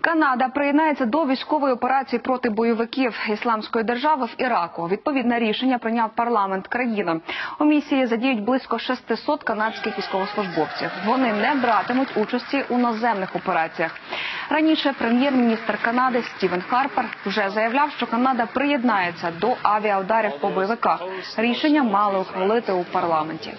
Канада приєднається до військової операції проти бойовиків Ісламської держави в Іраку. Відповідне рішення прийняв парламент країни. У місії задіють близько 600 канадських військовослужбовців. Вони не братимуть участі у наземних операціях. Раніше прем'єр-міністр Канади Стівен Харпер вже заявляв, що Канада приєднається до авіаударів по бойовиках. Рішення мали ухвалити у парламенті.